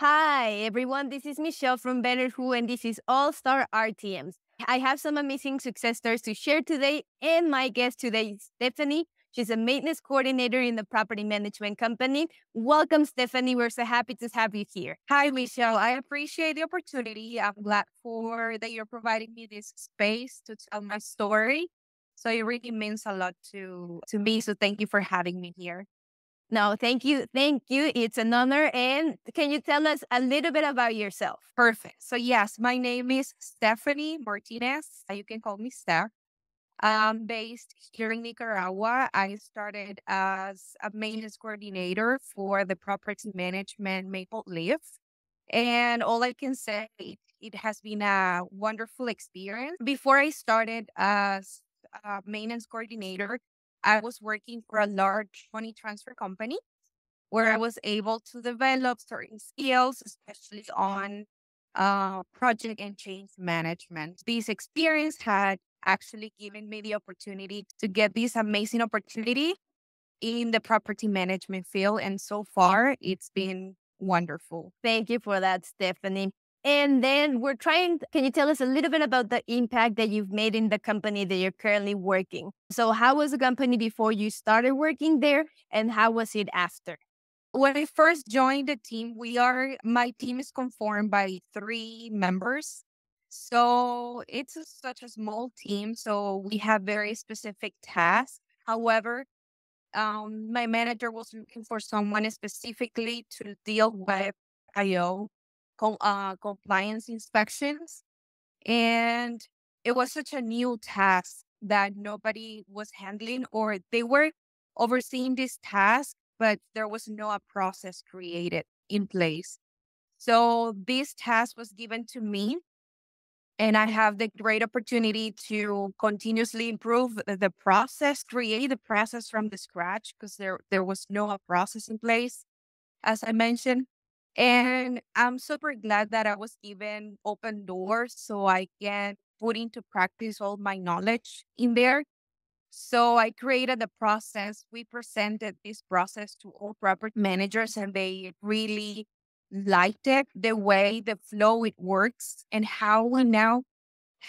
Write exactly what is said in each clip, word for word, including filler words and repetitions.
Hi, everyone. This is Michelle from BetterWho, and this is All Star R T Ms. I have some amazing success stories to share today, and my guest today is Stephanie. She's a maintenance coordinator in the property management company. Welcome, Stephanie. We're so happy to have you here. Hi, Michelle. I appreciate the opportunity. I'm glad for that you're providing me this space to tell my story. So it really means a lot to, to me. So thank you for having me here. No, thank you. Thank you. It's an honor. And can you tell us a little bit about yourself? Perfect. So yes, my name is Stephanie Martinez. You can call me Steph. I'm based here in Nicaragua. I started as a maintenance coordinator for the property management Maple Leaf. And all I can say, it, it has been a wonderful experience. Before I started as a maintenance coordinator, I was working for a large money transfer company where I was able to develop certain skills, especially on uh, project and change management. This experience had actually given me the opportunity to get this amazing opportunity in the property management field. And so far, it's been wonderful. Thank you for that, Stephanie. And then we're trying, can you tell us a little bit about the impact that you've made in the company that you're currently working? So how was the company before you started working there, and how was it after? When I first joined the team, we are, my team is conformed by three members. So it's a, such a small team, so we have very specific tasks. However, um, my manager was looking for someone specifically to deal with I O Uh, compliance inspections, and it was such a new task that nobody was handling, or they were overseeing this task, but there was no a process created in place. So this task was given to me, and I have the great opportunity to continuously improve the process, create the process from the scratch, because there, there was no a process in place, as I mentioned. And I'm super glad that I was given open doors so I can put into practice all my knowledge in there. So I created the process. We presented this process to all property managers, and they really liked it, the way, the flow it works, and how we now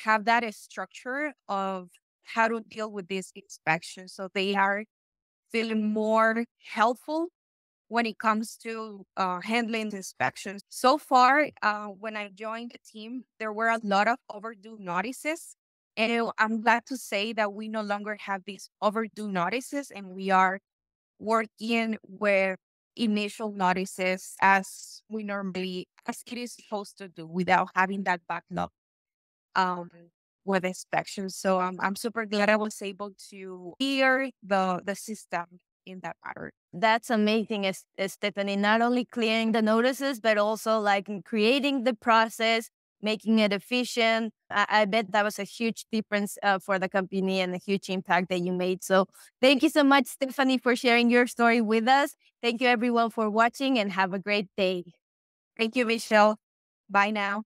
have that structure of how to deal with this inspection. So they are feeling more helpful when it comes to uh, handling the inspections. So far, uh, when I joined the team, there were a lot of overdue notices. And I'm glad to say that we no longer have these overdue notices, and we are working with initial notices as we normally, as it is supposed to do, without having that backlog um, with inspections. So um, I'm super glad I was able to hear the, the system in that matter. That's amazing, Stephanie. Not only clearing the notices, but also like creating the process, making it efficient. I, I bet that was a huge difference uh, for the company and a huge impact that you made. So thank you so much, Stephanie, for sharing your story with us. Thank you, everyone, for watching, and have a great day. Thank you, Michelle. Bye now.